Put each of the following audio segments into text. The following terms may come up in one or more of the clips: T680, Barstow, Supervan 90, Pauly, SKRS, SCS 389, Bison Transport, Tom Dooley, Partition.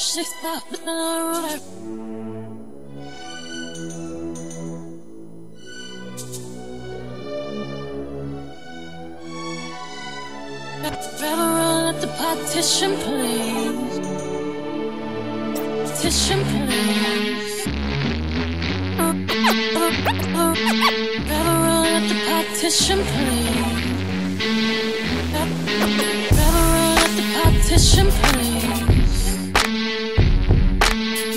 At the partition, please. Partition, please. At the partition, please. At the partition, please.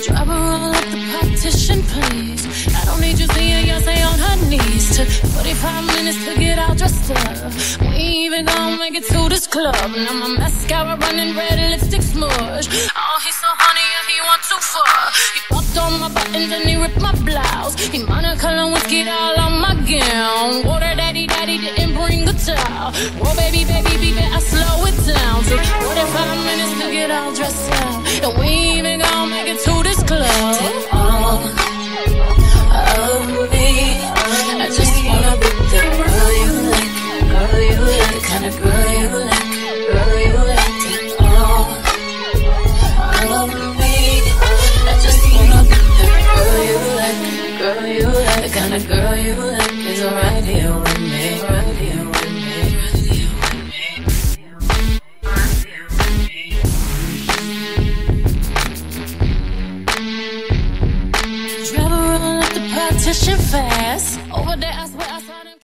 Drive around at the partition, please. I don't need you seeing Yosei on her knees. Took 45 minutes to get all dressed up. We ain't even gonna make it to this club. Now my mascara running red, lipstick smudge. Oh, he's so honey if he wants to fuck. He popped on my buttons and he ripped my blouse. He monocolor whiskey all on my gown. Water daddy didn't bring a towel. Whoa, baby, I slow it down. Took 45 minutes to get all dressed up, and we ain't even gonna make it to this club. Take all of me. I just wanna be the girl you like, girl you like, the kind of girl you like, girl you like. Take all of me. I just wanna be the girl you like, girl you like, the kind of girl you like is right here with me, right here with me, right here with me, right here with me. Drive around at the partition fast. Over there.